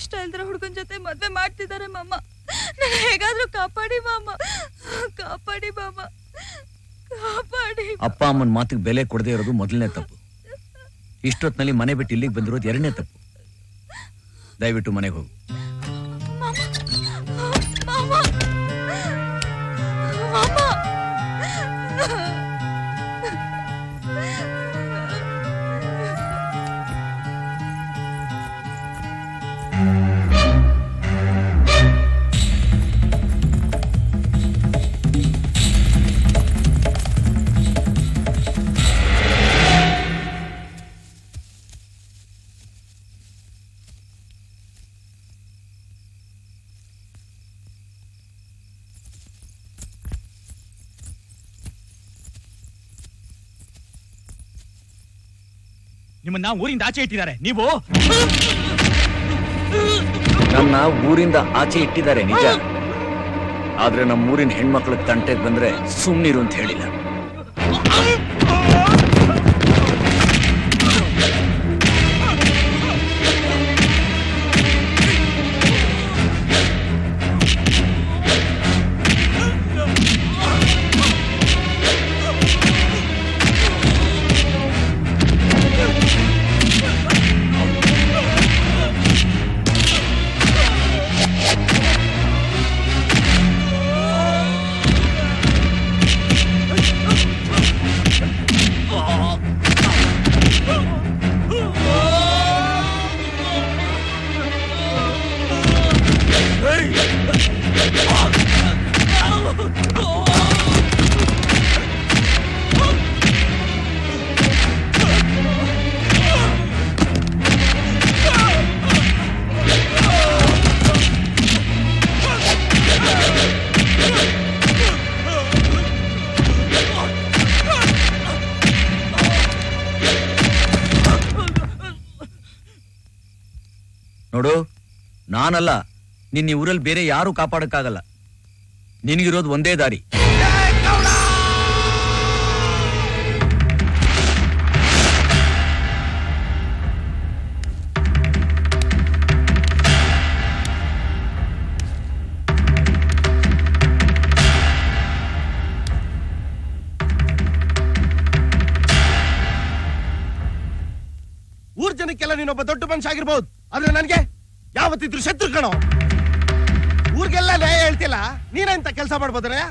ಇಷ್ಟ ಇಲ್ದರ ಹುಡುಗನ ಜೊತೆ ಮದುವೆ ಮಾಡ್ತಿದ್ದಾರೆ ಮಾಮ. ನಾನು ಹೇಗಾದರೂ ಕಾಪಾಡಿ ಮಾಮ, ಕಾಪಾಡಿ ಮಾಮ, ಕಾಪಾಡಿ. ಅಪ್ಪ ಅಮ್ಮನ ಮಾತಿಗೆ ಬೆಲೆ ಕೊಡದೇ ಇರೋದು ಮೊದಲನೇ ತಪ್ಪು. ಇಷ್ಟೊತ್ತಿನಲ್ಲಿ ಮನೆ ಬಿಟ್ಟು ಇಲ್ಲಿಗೆ ಬಂದಿರೋದು ಎರಡನೇ ತಪ್ಪು. ದಯವಿಟ್ಟು ಮನೆಗೆ ಹೋಗು. ना ऊरिंद आचे इट्टिदारे नीवो नम्म ऊरिंद आचे इट्टिदारे निज आद्रे नम्म ऊरिन हेण्मक्कळिगे तंटेगे बंद्रे सुम्निरु अंत हेळिल्ल ನಾನಲ್ಲ ನಿನ್ನ ಊರಲ್ಲಿ ಬೇರೆ ಯಾರು ಕಾಪಾಡಕಾಗಲ್ಲ. ನಿನಗಿರೋದು ಒಂದೇ ದಾರಿ. ಊರ್ ಜನಕ್ಕೆಲ್ಲ ನೀನೊಬ್ಬ ದೊಡ್ಡ ಮನುಷ್ಯ ಆಗಿರಬಹುದು, ಆದ್ರೆ ನನಗೆ ಯಾವತ್ತಿದ್ರು ಶತ್ರು ಕಣೋ. ಊರಿಗೆಲ್ಲ ನ್ಯಾಯ ಹೇಳ್ತಿಲ್ಲ, ನೀನೆಂತ ಕೆಲಸ ಮಾಡ್ಬೋದನಯ್ಯ?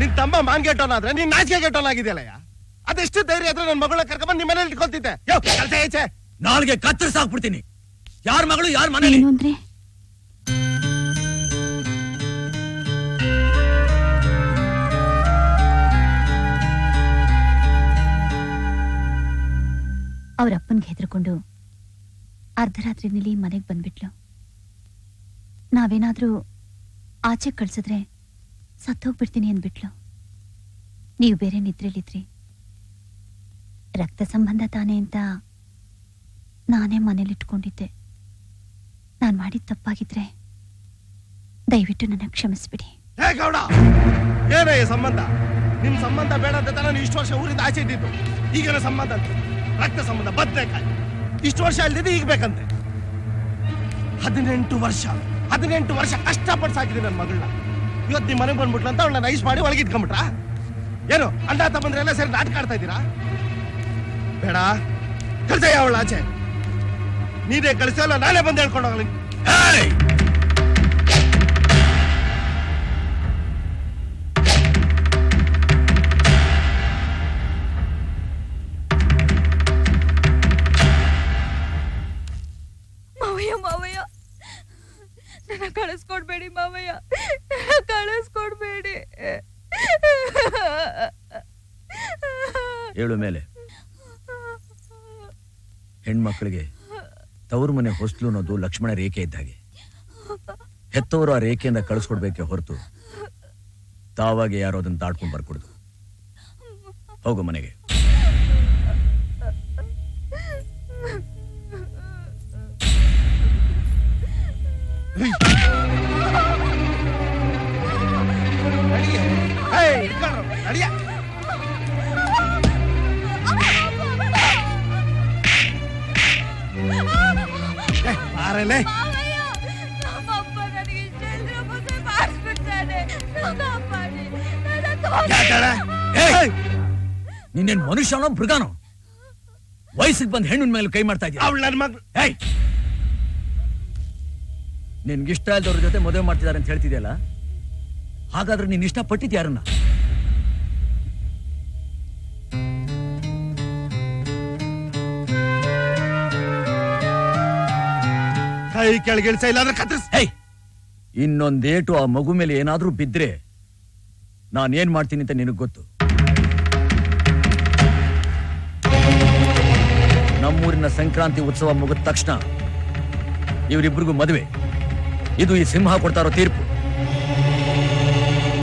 ನಿನ್ ತಮ್ಮ ಮಾನ್ಗೆಟ್ಟೋನ್ ಆದ್ರೆ ನೀನ್ ನಾಚಿಕೆ ಗೆಟ್ಟೋನ್ ಆಗಿದೆಯಲ್ಲಯ್ಯ. ಅದೆಷ್ಟು ಧೈರ್ಯ ಆದ್ರೆ ನನ್ನ ಮಗಳ ಕರ್ಕೊಂಡ್ಬಂದು ನಿಮ್ಮ ಮನೇಲಿ ಇಟ್ಕೊಳ್ತಿದ್ದೆ. ಯಾವ ಕೆಲಸ ಏಚೆ, ನಾಲ್ಗೆ ಕತ್ತರಿಸಾಕ್ಬಿಡ್ತೀನಿ. ಯಾರ ಮಗಳು ಯಾರ ಮನೇಲಿ ಅವರಪ್ಪನ್ಗೆ ಹೆದರ್ಕೊಂಡು ಅರ್ಧರಾತ್ರಿನಲ್ಲಿ ಮನೆಗೆ ಬಂದ್ಬಿಟ್ಲು. ನಾವೇನಾದ್ರೂ ಆಚೆ ಕಳ್ಸಿದ್ರೆ ಸತ್ತೋಗ್ಬಿಡ್ತೀನಿ ಅಂದ್ಬಿಟ್ಲು. ನೀವು ಬೇರೆ ನಿದ್ರೆಲಿದ್ರಿ. ರಕ್ತ ಸಂಬಂಧ ತಾನೆ ಅಂತ ನಾನೇ ಮನೇಲಿಟ್ಕೊಂಡಿದ್ದೆ. ನಾನು ಮಾಡಿದ ತಪ್ಪಾಗಿದ್ರೆ ದಯವಿಟ್ಟು ನನ್ನ ಕ್ಷಮಿಸ್ಬಿಡಿ. ಸಂಬಂಧ ನಿಮ್ ಸಂಬಂಧ ಬೇಡ ಅಂತ ನಾನು ಇಷ್ಟು ವರ್ಷ ಊರಿಂದ ಆಚೆ ಇದ್ದಿದ್ದು. ಈಗಿನ ಸಂಬಂಧ ಅಂತ ರಕ್ತ ಸಂಬಂಧ ಬದಲಾಗಿ ಇಷ್ಟು ವರ್ಷ ಅಲ್ದಿದ್ದು ಈಗ ಬೇಕಂತೆ. 18 ವರ್ಷ ಕಷ್ಟಪಟ್ಟು ಸಾಕಿದೆ ನನ್ನ ಮಗಳನ್ನ. ಇವತ್ತು ನಿಮ್ಮ ಮನೆಗೆ ಬಂದ್ಬಿಟ್ಲ ಅಂತ ಅವಳನ್ನ ನೈಸ್ ಮಾಡಿ ಒಳಗೆ ಇಟ್ಕೊಂಡ್ಬಿಟ್ರಾ ಏನು? ಅಣ್ಣ ಅಂತ ಬಂದ್ರೆ ಎಲ್ಲ ಸೇರಿ ನಾಟಕ ಆಡ್ತಾ ಇದ್ದೀರಾ? ಬೇಡ, ಕಳ್ಸಯ್ಯ ಅವಳ ಆಚೆ. ನೀನೇ ಕಳಿಸಲ್ಲ, ನಾನೇ ಬಂದು ಹೇಳ್ಕೊಂಡು ಹೋಗ್ಲಿ. ಕಳಿಸ್ಕೊಡ್ಬೇಡಿ ಮಾವಯ್ಯ, ಕಳಿಸ್ಕೊಡ್ಬೇಡಿ. ಏಳು ಮೇಲೆ ಹೆಣ್ಮಕ್ಳಿಗೆ ತವರು ಮನೆ ಹೊಸ್ಲು ಅನ್ನೋದು ಲಕ್ಷ್ಮಣ ರೇಖೆ ಇದ್ದಾಗೆ. ಹೆತ್ತವರು ಆ ರೇಖೆಯಿಂದ ಕಳಿಸ್ಕೊಡ್ಬೇಕೆ ಹೊರತು ತಾವಾಗಿ ಯಾರೋ ಅದನ್ನು ದಾಟ್ಕೊಂಡು ಬರ್ಕೊಡುದು. ಹೋಗು ಮನೆಗೆ. ನೀನೇನ್ ಮನುಷ್ಯನೋ ಮೃಗನೋ? ವಯಸ್ಸಿಗೆ ಬಂದ ಹೆಣ್ಣಿನ ಮೇಲೆ ಕೈ ಮಾಡ್ತಾ ಇದೀಯ. ಅವಳು ನನ್ನ ಮಗಳು. ಹೇ, ನಿನಗೆ ಇಷ್ಟ ಇದ್ದವರ ಜೊತೆ ಮದುವೆ ಮಾಡ್ತಿದ್ದಾರೆ ಅಂತ ಹೇಳ್ತಿದೆಯಲ್ಲ, ಹಾಗಾದ್ರೆ ನೀನು ಇಷ್ಟ ಪಟ್ಟಿದ್ಯಾ ಯಾರನ್ನ? ಕೈ ಕೆಳಗಿಳಿಸ, ಇಲ್ಲಾಂದ್ರೆ ಕತ್ತರಿಸು. ಹೇ, ಇನ್ನೊಂದೇಟು ಆ ಮಗು ಮೇಲೆ ಏನಾದ್ರೂ ಬಿದ್ರೆ ನಾನೇನ್ ಮಾಡ್ತೀನಿ ಅಂತ ನಿನಗೆ ಗೊತ್ತು. ನಮ್ಮೂರಿನ ಸಂಕ್ರಾಂತಿ ಉತ್ಸವ ಮುಗಿದ ತಕ್ಷಣ ಇವರಿಬ್ಬರಿಗೂ ಮದುವೆ. ಇದು ಈ ಸಿಂಹ ಕೊಡ್ತಾರೋ ತೀರ್ಪು.